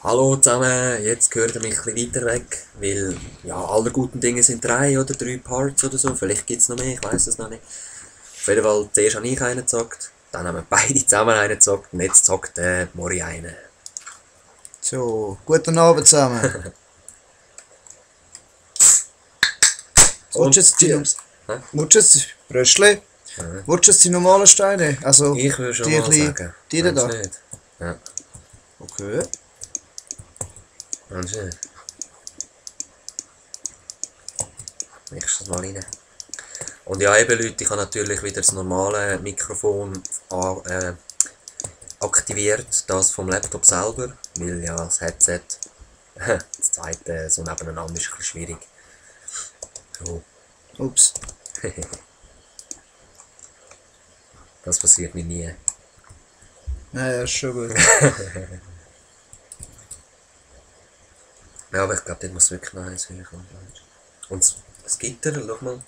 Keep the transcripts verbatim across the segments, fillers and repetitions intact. Hallo zusammen, jetzt gehört ihr mich ein bisschen weiter weg, weil ja, alle guten Dinge sind drei oder drei Parts oder so, vielleicht gibt es noch mehr, ich weiß es noch nicht. Auf jeden Fall, zuerst habe ich einen gezockt, dann haben wir beide zusammen einen gezockt und jetzt zockt äh, Mori einen. So, guten Abend zusammen. Willst du jetzt Bröschli? Willst du jetzt die normalen Steine? Also, ich würde schon die, mal sagen. Die da? Nicht. Ja. Okay. Meinst du nicht? Mischst das mal rein. Und ja, eben Leute, ich habe natürlich wieder das normale Mikrofon an, äh, aktiviert, das vom Laptop selber, weil ja das Headset, das zweite so nebeneinander ist ein bisschen schwierig. So. Ups. Das passiert mir nie. Naja, ist schon gut. Ja, aber ich glaube, dort muss es wirklich noch eins höher kommen. Und das Gitter, schau mal.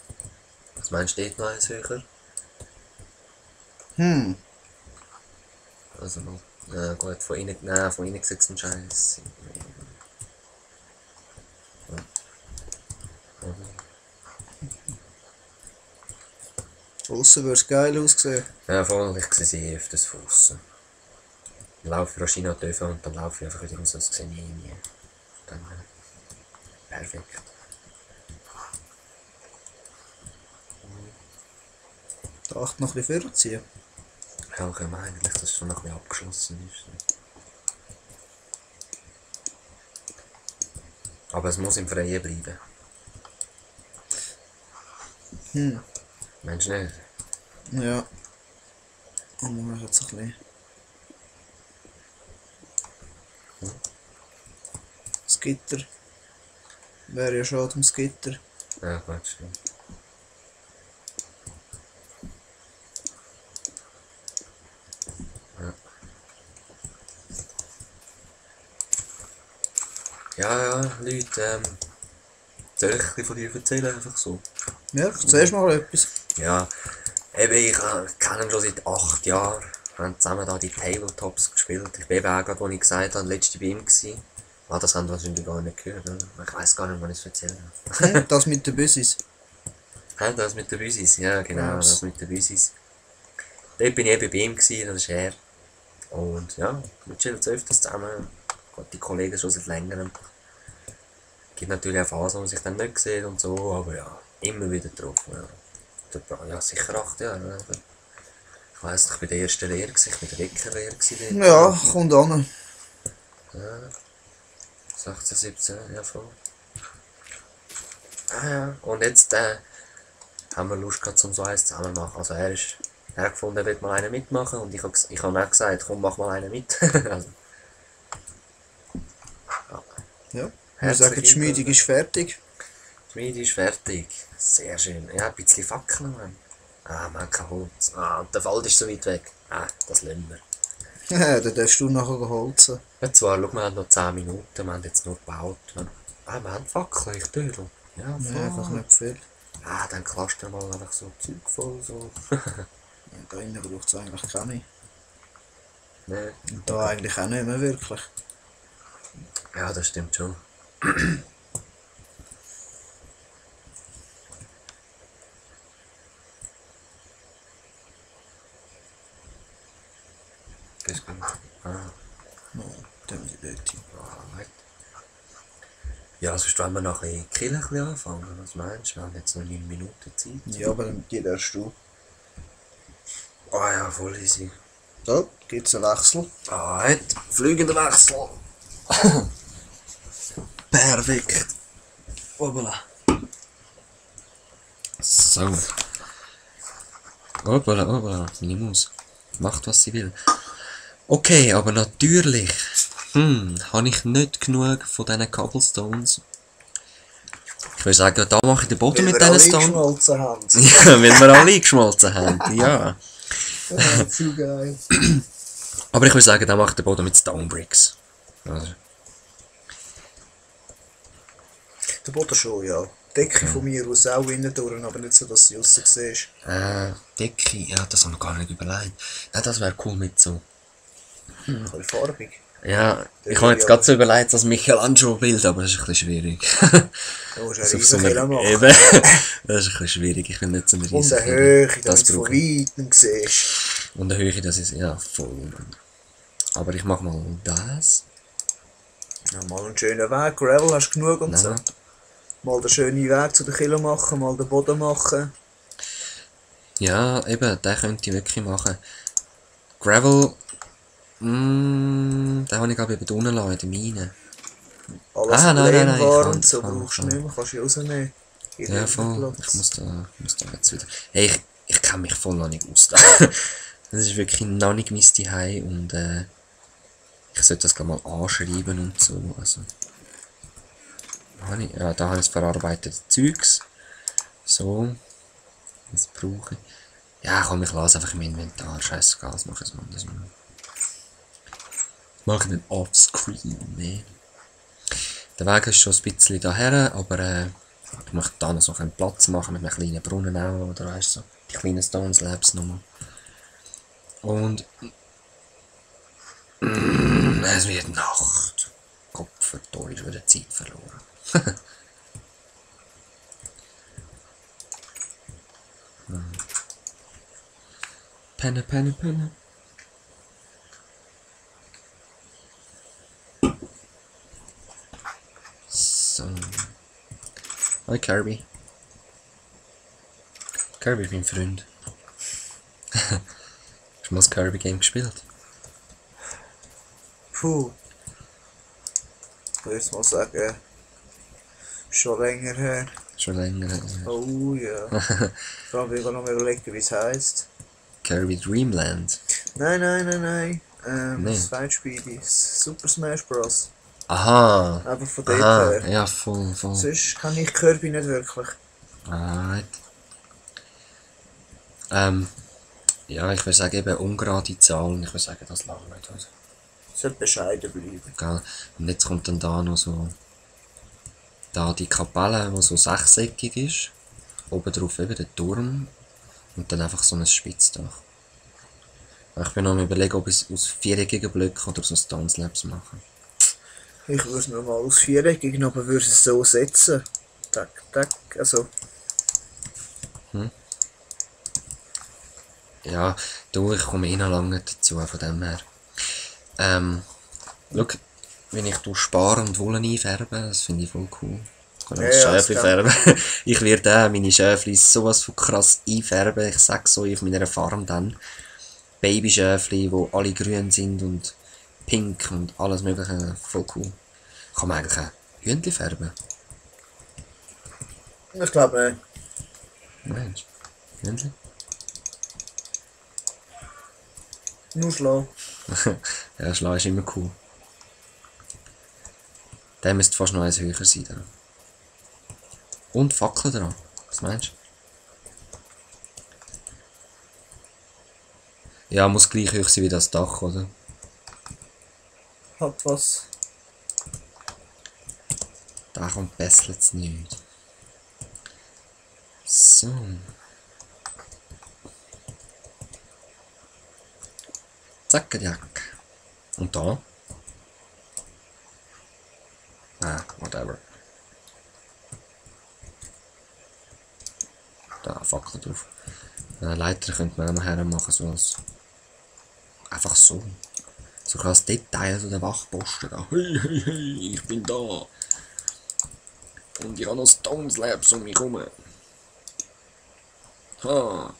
Was meinst du, dort noch eins höher? Hm. Also mal, na gut, von innen, nein, von innen sieht es ein Scheiß. Aussen würde es geil aussehen. Ja, vor allem, ich sehe sie öfters von aussen. Dann laufe ich wahrscheinlich an die Öfen und dann laufe ich einfach wieder raus, das sehe ich nie. Dann, äh, perfekt. Da acht noch ein bisschen vorziehen. Ja, ich glaube eigentlich, dass es schon noch ein bisschen abgeschlossen ist. Aber es muss im Freien bleiben. Hm. Meinst du nicht? Ja. Und wir machen jetzt ein bisschen. Hm. Das Gitter. Wäre ja schade ums Gitter. Ja, gut, stimmt. Ja. Ja, ja, Leute, ähm... soll ich ein bisschen von dir erzählen, einfach so? Ja, erzählst du mal etwas. Ja, eben, ich äh, kenne ihn schon seit acht Jahren. Wir haben zusammen da die Tabletops gespielt. Ich bin eben auch gerade, wo ich gesagt habe, letzte bei ihm gewesen. Ah, das haben wir wahrscheinlich gar nicht gehört, oder? Ich weiß gar nicht, wann ich es erzählen habe. Das mit den Büsis. Ja, das mit den Büsis, ja genau, Ups. das mit den Büsis. Dort bin ich eben bei ihm gewesen, das ist er. Und ja, wir chillen zu öfters zusammen. Gott, die Kollegen schon seit längerem. Es gibt natürlich auch Phasen, wo man sich dann nicht sieht und so, aber ja, immer wieder getroffen. Ja, ja sicher acht Jahre. Ich weiss nicht, ich war der erste Lehrer, ich war der Wickerlehrer. Ja, kommt an. Ja. sechzehn, siebzehn, ja voll. Ah ja, und jetzt äh, haben wir Lust gehabt, um so eins zusammen zu machen. Also er ist, er hat gefunden, er will mal einen mitmachen und ich habe ich hab auch gesagt, komm, mach mal einen mit. Also, ja. Ja, ich sage, die Schmiedung ist fertig. Die Schmiedung ist fertig, sehr schön. Ja, ein bisschen Fackeln, Mann. Ah, man, kein Holz. Ah, und der Wald ist so weit weg. Ah, das lassen wir. Ja, dann darfst du nachher holzen. Ja, zwar, schau, wir haben noch zehn Minuten, wir haben jetzt nur gebaut. Ah, wir haben Fackeln, ich dürre. Ja, ja, einfach nicht viel. Ah, dann klastern wir mal einfach so Zeug voll. So. Ja, da drinnen braucht es eigentlich keine. Nein. Und da eigentlich auch nicht mehr wirklich. Ja, das stimmt schon. Das kann man. Ah. No, dann die Leute. Ah, right. Ja, sonst wollen wir noch ein bisschen Killen anfangen. Was meinst du? Wir haben jetzt noch neun Minuten Zeit. Ja, aber die darfst du. Ah oh, ja, voll easy. So, gibt es einen Wechsel. Ah, right. Fliegender Wechsel. Perfekt. Hoppala. So. Hoppala, hoppala. Die Maus macht, was sie will. Okay, aber natürlich hm, habe ich nicht genug von diesen Cobblestones. Ich würde sagen, da mache ich den Boden mit diesen Stones. Ja, weil wir alle eingeschmolzen haben, ja. Zu geil. Aber ich würde sagen, da mache ich den Boden mit Stonebricks. Also. Der Boden schon, ja. Die Decke ja. Von mir aus auch innen durch, aber nicht so, dass du sie siehst. Äh, Decke? Ja, das haben wir gar nicht überlegt. Nein, das wäre cool mit so. Hm. Ein bisschen farbig. Ja, ich habe jetzt gerade so überlegt, das Michelangelo-Bild, aber das ist ein bisschen schwierig. Das ist ein so machen. Eben, das ist ein bisschen schwierig, ich bin nicht so ein riesen. Und eine Höhe, dass du es von weitem siehst. Und eine Höhe, das ist ja voll. Aber ich mache mal das. Ja, mal einen schönen Weg, Gravel hast du genug und so. Mal den schönen Weg zu den Kilo machen, mal den Boden machen. Ja, eben, den könnte ich wirklich machen. Gravel, mmm, den habe ich glaube ich unten lassen, in der Mine. Alles ah, nein, nein, nein, warm, kann, so kann, brauchst du nicht mehr, kannst du rausnehmen. Ja, voll, ich muss da, ich muss da jetzt wieder. Hey, ich, ich kann mich voll noch nicht aus. Das ist wirklich noch nicht mein Zuhause und äh, ich sollte das glaube mal anschreiben und so, also. Ja, da habe ich das verarbeitete Zeugs. So. Das brauche ich. Ja, komm, ich lasse einfach im Inventar. Scheißegal, das mache ich jetzt anders. Ich mache den Offscreen, ne? Der Weg ist schon ein bisschen daher, aber äh, ich möchte da noch so einen Platz machen mit einem kleinen Brunnen auch, oder weißt du, so die kleinen Stone Slabs nochmal. Und. Mm, es wird Nacht. Kopfverdorben, ich habe wieder Zeit verloren. hm. Penne, Penne, Penne. So. Hi Kirby. Kirby ist mein Freund. Hast du mal das Kirby Game gespielt? Puh. Ich würde mal sagen. Schon länger her. Schon länger her. Oh ja. Vor allem will ich noch mal überlegen, wie es heisst. Kirby Dreamland. Nein, nein, nein, nein. Ähm, nee. Das Zweitspiel ist Super Smash Bros. Aha. Aber von dort her. Ja, voll, voll. Sonst kann ich Kirby nicht wirklich. Alright. Ähm. Ja, ich würde sagen, eben ungerade Zahlen. Ich würde sagen, das lange nicht. Also. Sollte bescheiden bleiben. Gell. Und jetzt kommt dann da noch so. Da die Kapelle, die so sechseckig ist, oben drauf eben der Turm und dann einfach so ein Spitzdach. Ich bin noch am überlegen, ob ich es aus viereckigen Blöcken oder so Stone Slabs mache. Ich würde es mir mal aus viereckigen, aber würde es so setzen. Tack, tack, also. Hm. Ja, du, ich komme eh noch lange dazu, von dem her. Ähm, schau. Wenn ich durch Sparen und Wolle einfärbe, das finde ich voll cool. Ich kann auch ja, Schäfli färben. Ich werde auch meine Schäfli sowas von krass einfärben. Ich sage so auf meiner Farm dann. Babyschäfli, die alle grün sind und pink und alles mögliche. Voll cool. Kann man eigentlich auch Hühnchen färben? Ich glaube nicht. Mensch, Hühnchen? Nur Schlau. Ja, Schlau ist immer cool. Der müsste fast noch eins höher sein. Da. Und Fackeln dran. Was meinst du? Ja, muss gleich hoch sein wie das Dach, oder? Hat was. Da kommt besser jetzt nicht. So. Zack, Jack. Und da? Ah, whatever. Da, Fackel drauf. Eine Leiter könnte man auch noch hermachen, so als. Einfach so. So ein kleines Detail, so der Wachposten da. Hey, hey, hey, ich bin da. Und ich habe noch Stone Slabs um mich herum. Ha.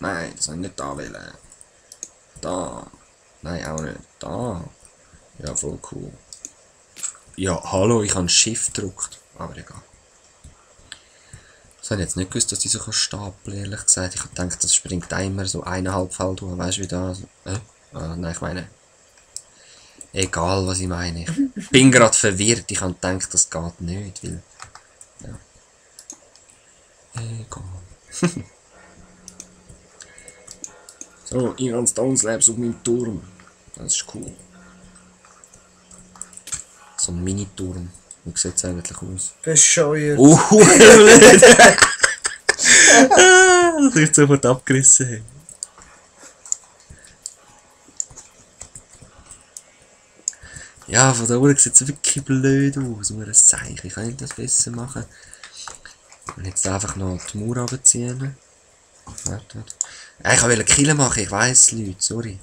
Nein, das habe ich nicht da wollen. Da. Nein, auch nicht. Da. Ja, voll cool. Ja, hallo, ich habe ein Schiff gedruckt, aber egal. Das habe ich jetzt nicht gewusst, dass die so stapeln, ehrlich gesagt. Ich habe gedacht, das springt immer so eineinhalb Fälle durch, weißt du wie das? Äh? Ah, nein, ich meine... Egal, was ich meine. Ich bin gerade verwirrt, ich habe gedacht, das geht nicht, weil... Ja. Egal. So, ich habe Stone Slabs auf meinem Turm. Das ist cool. So ein Mini-Turm. Wie sieht es eigentlich aus? Bescheuert! Uh, blöd! Das wird sofort abgerissen. Ja, von da oben sieht es wirklich blöd aus. Nur ein Zeichen. Ich kann nicht das besser machen. Und jetzt einfach noch die Mauer runterziehen. Warte, warte. Ich wollte Killen machen, ich weiss, Leute, sorry.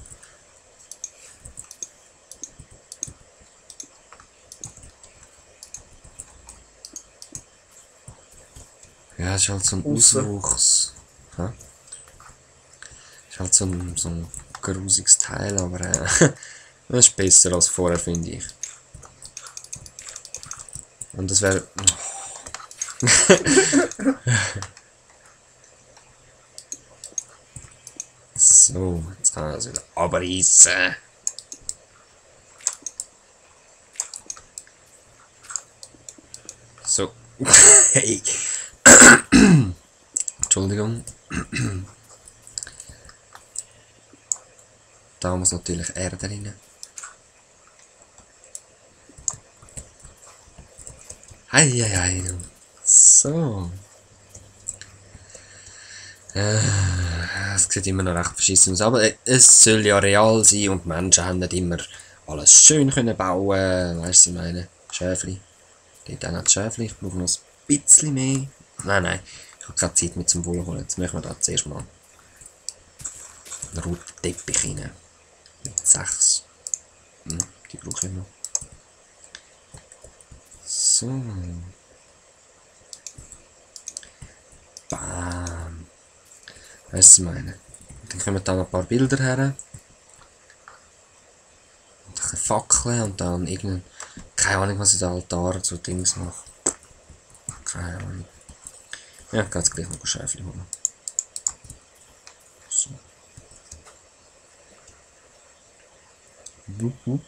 Ja, es ist halt so ein Auswuchs. Ha? Ist halt so ein, so ein grusiges Teil, aber äh, das ist besser als vorher, finde ich. Und das wäre... So, jetzt kann ich es wieder abreißen. So. Hey. Entschuldigung. Da muss natürlich Erde rein. Hei, hei, hei. So. Es sieht immer noch recht verschissen aus, aber es soll ja real sein und die Menschen haben nicht immer alles schön können bauen. Weißt du, ich meine, Schäfli. Geht auch nicht Schäfli, ich brauche noch ein bisschen mehr. Nein, nein, ich habe keine Zeit mehr zum Wohlholen. Jetzt machen wir da zuerst mal einen roten Teppich rein. Mit sechs. Hm, die brauche ich noch. So. Bam. Weißt du, was ich meine? Dann kommen da noch ein paar Bilder her. Und ein Fackeln und dann irgendein... Keine Ahnung, was ich da Altar zu Dings mache. Keine Ahnung. Ja, ich kann jetzt gleich noch ein Schäfli holen. So. Mhm.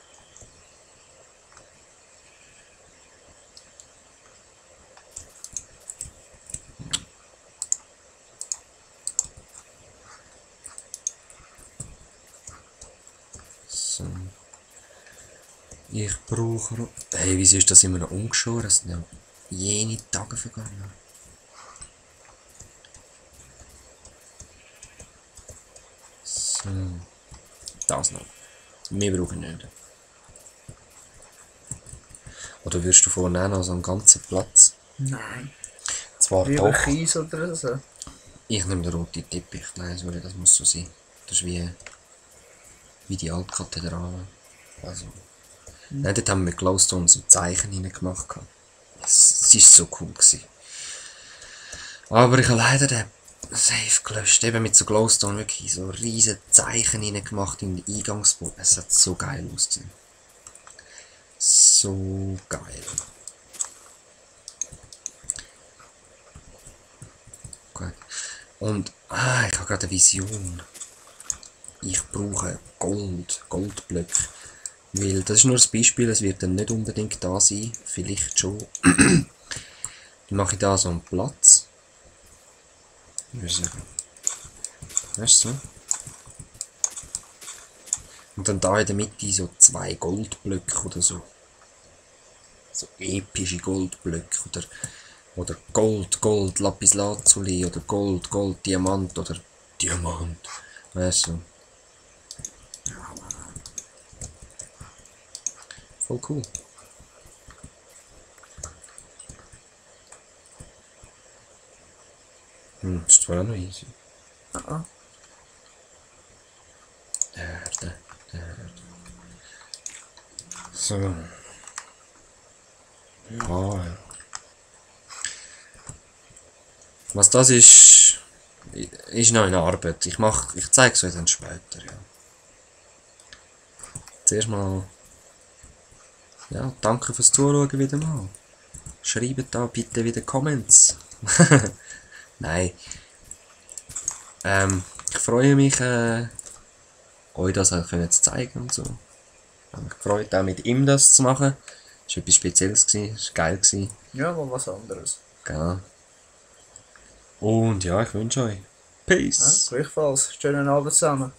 Ich brauche... Hey, wieso ist das immer noch ungeschoren? Es sind ja jene Tage vergangen. So. Das noch. Mehr brauche ich nicht. Oder wirst du vorne auch noch so einen ganzen Platz? Nein. Zwar wie doch. Kies oder so? Ich nehme den roten Teppich. Nein, sorry, das muss so sein. Das ist wie... Wie die Altkathedrale. Also... Mhm. Nein, dort haben wir Glowstones und Zeichen reingemacht. Es war so cool gewesen. Aber ich habe leider den Safe gelöscht. Eben mit so Glowstone wirklich so riesige Zeichen reingemacht in den Eingangsboden. Es hat so geil ausgesehen. So geil. Gut. Und, ah, ich habe gerade eine Vision. Ich brauche Gold, Goldblöcke. Weil das ist nur ein Beispiel, es wird dann nicht unbedingt da sein, vielleicht schon. Dann mache ich da so einen Platz. Weißt du? Und dann da in der Mitte so zwei Goldblöcke oder so. So epische Goldblöcke oder, oder Gold, Gold, Lapislazuli oder Gold, Gold, Diamant oder Diamant. Weißt du? Voll cool. Hm, das ist zwar auch noch easy. Ah, da, da, da. So. Ja. Oh, ja. Was das ist, ist noch in Arbeit. Ich mach, ich zeige es euch dann später, ja. Zuerst mal... Ja, danke fürs Zuschauen wieder mal. Schreibt da bitte wieder Comments. Nein. Ähm, ich freue mich, äh, euch das halt können zu zeigen und so. Ich habe mich gefreut, auch mit ihm das zu machen. Das war etwas Spezielles, das war geil. Ja, aber was anderes. Genau. Und ja, ich wünsche euch Peace. Ja, gleichfalls. Schönen Abend zusammen.